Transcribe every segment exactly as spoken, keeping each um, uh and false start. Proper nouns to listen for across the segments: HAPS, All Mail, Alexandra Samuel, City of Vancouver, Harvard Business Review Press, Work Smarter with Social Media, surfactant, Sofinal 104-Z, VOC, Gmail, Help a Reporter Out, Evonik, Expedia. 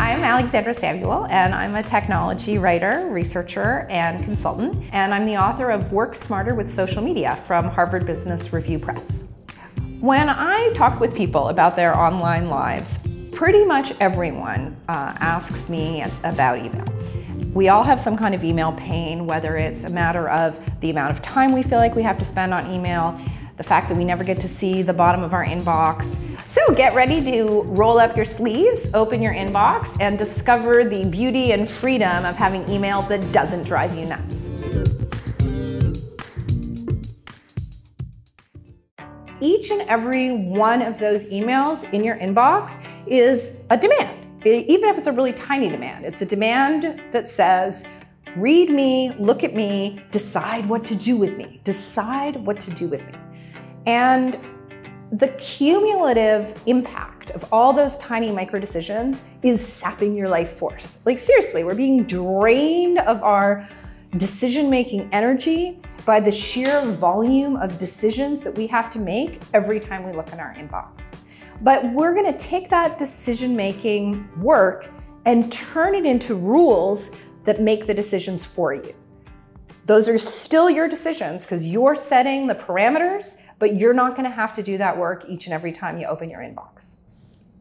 I'm Alexandra Samuel, and I'm a technology writer, researcher, and consultant, and I'm the author of Work Smarter with Social Media from Harvard Business Review Press. When I talk with people about their online lives, pretty much everyone uh, asks me about email. We all have some kind of email pain, whether it's a matter of the amount of time we feel like we have to spend on email, the fact that we never get to see the bottom of our inbox. So get ready to roll up your sleeves, open your inbox, and discover the beauty and freedom of having email that doesn't drive you nuts. Each and every one of those emails in your inbox is a demand. Even if it's a really tiny demand, it's a demand that says, read me, look at me, decide what to do with me, decide what to do with me. And the cumulative impact of all those tiny micro decisions is sapping your life force. Like seriously, we're being drained of our decision-making energy by the sheer volume of decisions that we have to make every time we look in our inbox. But we're gonna take that decision-making work and turn it into rules that make the decisions for you. Those are still your decisions because you're setting the parameters, but you're not gonna have to do that work each and every time you open your inbox.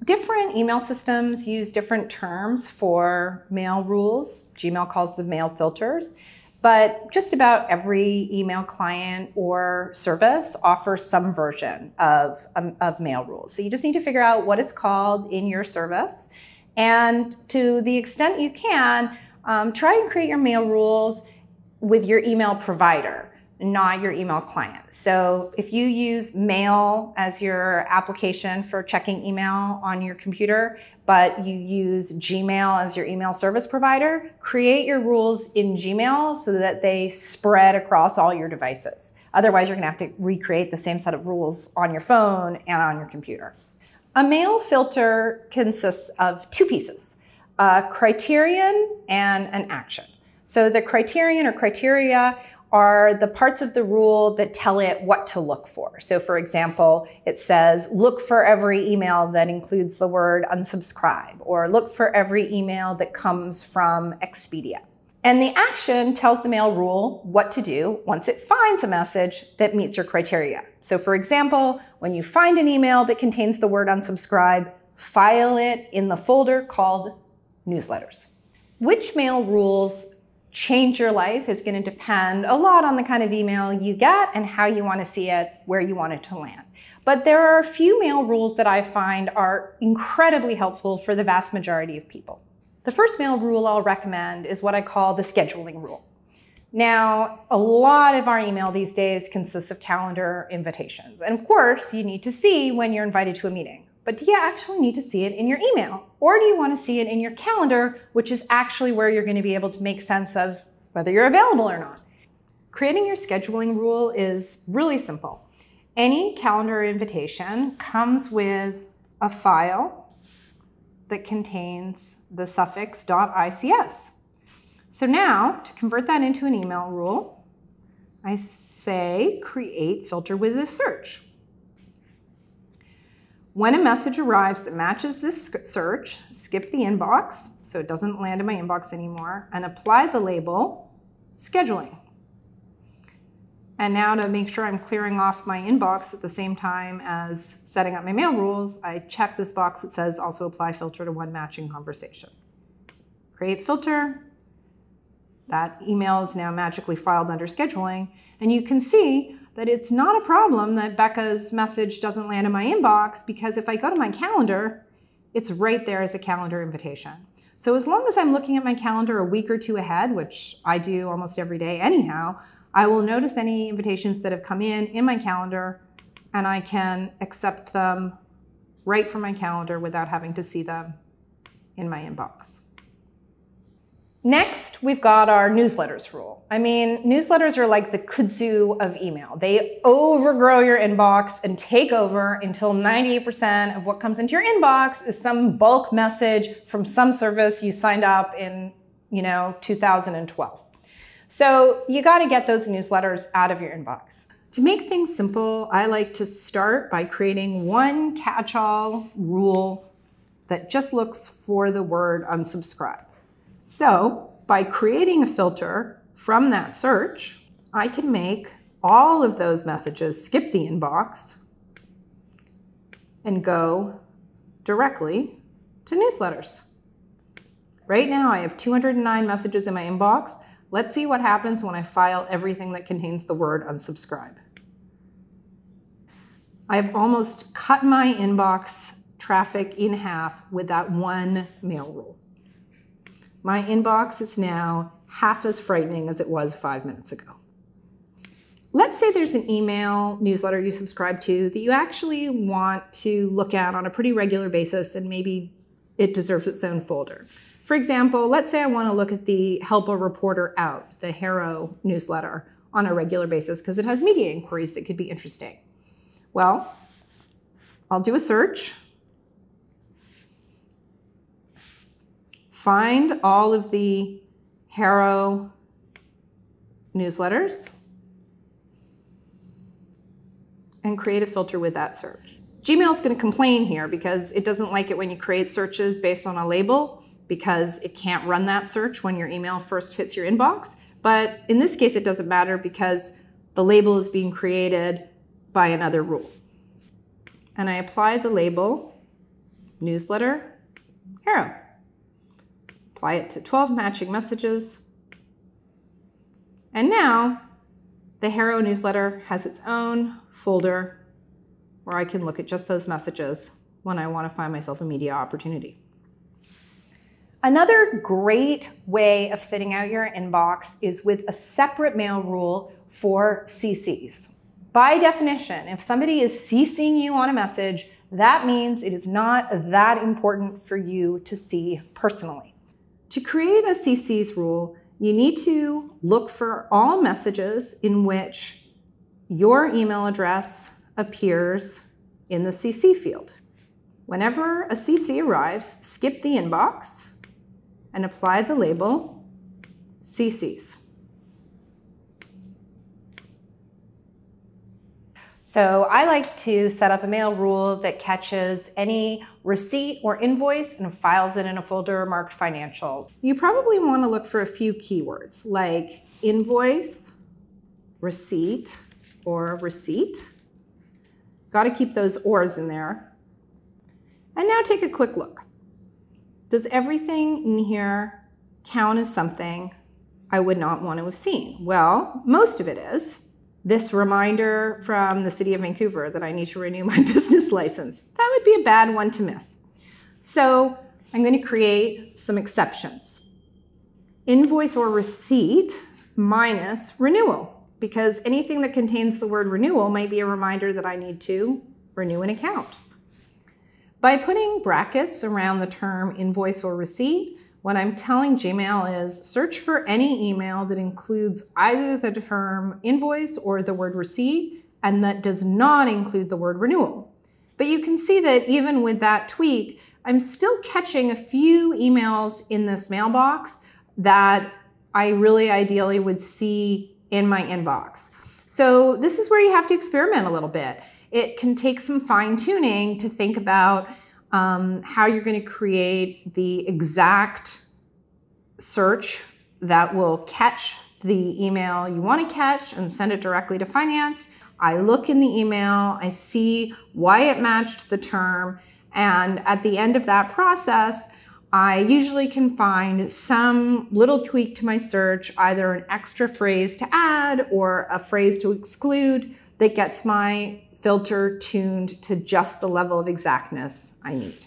Different email systems use different terms for mail rules. Gmail calls them mail filters, but just about every email client or service offers some version of, um, of mail rules. So you just need to figure out what it's called in your service. And to the extent you can, um, try and create your mail rules with your email provider, not your email client. So if you use Mail as your application for checking email on your computer, but you use Gmail as your email service provider, create your rules in Gmail so that they spread across all your devices. Otherwise, you're gonna have to recreate the same set of rules on your phone and on your computer. A mail filter consists of two pieces, a criterion and an action. So the criterion or criteria are the parts of the rule that tell it what to look for. So for example, it says, look for every email that includes the word unsubscribe, or look for every email that comes from Expedia. And the action tells the mail rule what to do once it finds a message that meets your criteria. So for example, when you find an email that contains the word unsubscribe, file it in the folder called newsletters. Which mail rules change your life is going to depend a lot on the kind of email you get and how you want to see it, where you want it to land. But there are a few mail rules that I find are incredibly helpful for the vast majority of people. The first mail rule I'll recommend is what I call the scheduling rule. Now, a lot of our email these days consists of calendar invitations. And of course, you need to see when you're invited to a meeting. But do you actually need to see it in your email? Or do you want to see it in your calendar, which is actually where you're going to be able to make sense of whether you're available or not? Creating your scheduling rule is really simple. Any calendar invitation comes with a file that contains the suffix .ics. So now, to convert that into an email rule, I say create filter with a search. When a message arrives that matches this search, skip the inbox, so it doesn't land in my inbox anymore, and apply the label scheduling. And now to make sure I'm clearing off my inbox at the same time as setting up my mail rules, I check this box that says also apply filter to one matching conversation. Create filter. That email is now magically filed under scheduling, and you can see that it's not a problem that Becca's message doesn't land in my inbox, because if I go to my calendar, it's right there as a calendar invitation. So as long as I'm looking at my calendar a week or two ahead, which I do almost every day anyhow, I will notice any invitations that have come in in my calendar, and I can accept them right from my calendar without having to see them in my inbox. Next, we've got our newsletters rule. I mean, newsletters are like the kudzu of email. They overgrow your inbox and take over until ninety-eight percent of what comes into your inbox is some bulk message from some service you signed up in, you know, two thousand twelve. So you got to get those newsletters out of your inbox. To make things simple, I like to start by creating one catch-all rule that just looks for the word unsubscribe. So by creating a filter from that search, I can make all of those messages skip the inbox and go directly to newsletters. Right now I have two hundred nine messages in my inbox. Let's see what happens when I file everything that contains the word unsubscribe. I've almost cut my inbox traffic in half with that one mail rule. My inbox is now half as frightening as it was five minutes ago. Let's say there's an email newsletter you subscribe to that you actually want to look at on a pretty regular basis, and maybe it deserves its own folder. For example, let's say I want to look at the Help a Reporter Out, the Harrow newsletter, on a regular basis because it has media inquiries that could be interesting. Well, I'll do a search, find all of the Harrow newsletters, and create a filter with that search. Gmail's going to complain here because it doesn't like it when you create searches based on a label, because it can't run that search when your email first hits your inbox. But in this case, it doesn't matter because the label is being created by another rule. And I apply the label newsletter Harrow. Apply it to twelve matching messages. And now the Harrow newsletter has its own folder where I can look at just those messages when I want to find myself a media opportunity. Another great way of thinning out your inbox is with a separate mail rule for C Cs. By definition, if somebody is CCing you on a message, that means it is not that important for you to see personally. To create a C Cs rule, you need to look for all messages in which your email address appears in the C C field. Whenever a C C arrives, skip the inbox and apply the label C Cs. So I like to set up a mail rule that catches any receipt or invoice and files it in a folder marked financial. You probably want to look for a few keywords like invoice, receipt, or receipt. Got to keep those ors in there. And now take a quick look. Does everything in here count as something I would not want to have seen? Well, most of it is. This reminder from the City of Vancouver that I need to renew my business license. That would be a bad one to miss. So I'm going to create some exceptions. Invoice or receipt minus renewal, because anything that contains the word renewal might be a reminder that I need to renew an account. By putting brackets around the term invoice or receipt, what I'm telling Gmail is search for any email that includes either the term invoice or the word receipt, and that does not include the word renewal. But you can see that even with that tweak, I'm still catching a few emails in this mailbox that I really ideally would see in my inbox. So this is where you have to experiment a little bit. It can take some fine tuning to think about Um, how you're going to create the exact search that will catch the email you want to catch and send it directly to finance. I look in the email, I see why it matched the term, and at the end of that process, I usually can find some little tweak to my search, either an extra phrase to add or a phrase to exclude, that gets my filter tuned to just the level of exactness I need.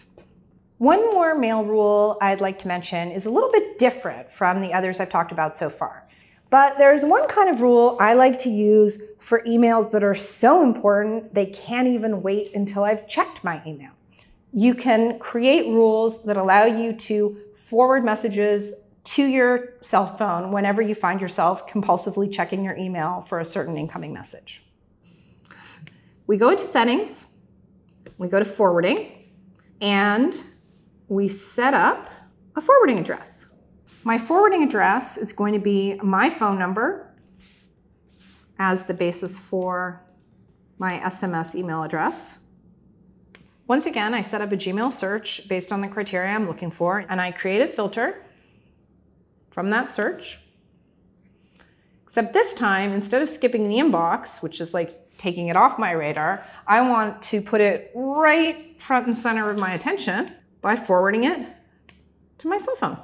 One more mail rule I'd like to mention is a little bit different from the others I've talked about so far. But there's one kind of rule I like to use for emails that are so important they can't even wait until I've checked my email. You can create rules that allow you to forward messages to your cell phone whenever you find yourself compulsively checking your email for a certain incoming message. We go into settings, we go to forwarding, and we set up a forwarding address. My forwarding address is going to be my phone number as the basis for my S M S email address. Once again, I set up a Gmail search based on the criteria I'm looking for, and I create a filter from that search. Except this time, instead of skipping the inbox, which is like taking it off my radar, I want to put it right front and center of my attention by forwarding it to my cell phone.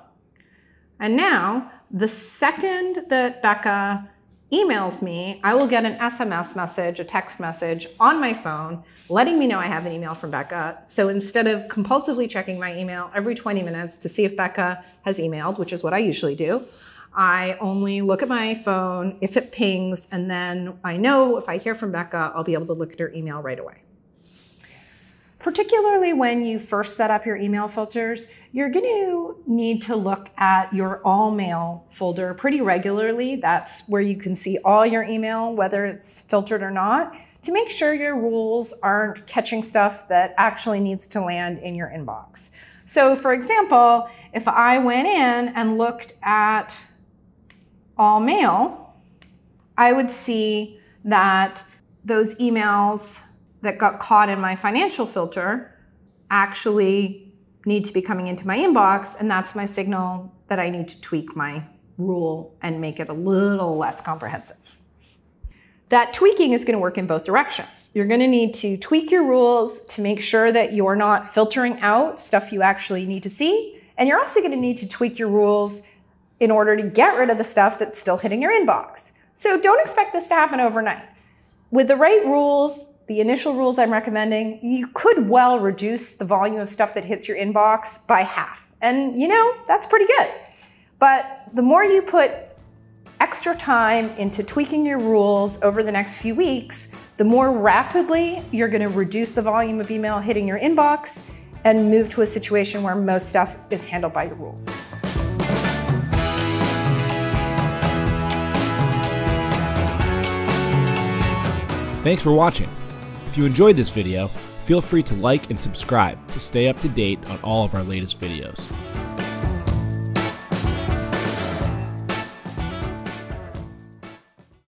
And now, the second that Becca emails me, I will get an S M S message, a text message on my phone, letting me know I have an email from Becca. So instead of compulsively checking my email every twenty minutes to see if Becca has emailed, which is what I usually do, I only look at my phone if it pings, and then I know if I hear from Becca, I'll be able to look at her email right away. Particularly when you first set up your email filters, you're going to need to look at your all mail folder pretty regularly. That's where you can see all your email, whether it's filtered or not, to make sure your rules aren't catching stuff that actually needs to land in your inbox. So for example, if I went in and looked at all mail, I would see that those emails that got caught in my financial filter actually need to be coming into my inbox, and that's my signal that I need to tweak my rule and make it a little less comprehensive. That tweaking is going to work in both directions. You're going to need to tweak your rules to make sure that you're not filtering out stuff you actually need to see, and you're also going to need to tweak your rules in order to get rid of the stuff that's still hitting your inbox. So don't expect this to happen overnight. With the right rules, the initial rules I'm recommending, you could well reduce the volume of stuff that hits your inbox by half. And you know, that's pretty good. But the more you put extra time into tweaking your rules over the next few weeks, the more rapidly you're going to reduce the volume of email hitting your inbox and move to a situation where most stuff is handled by your rules. Thanks for watching. If you enjoyed this video, feel free to like and subscribe to stay up to date on all of our latest videos.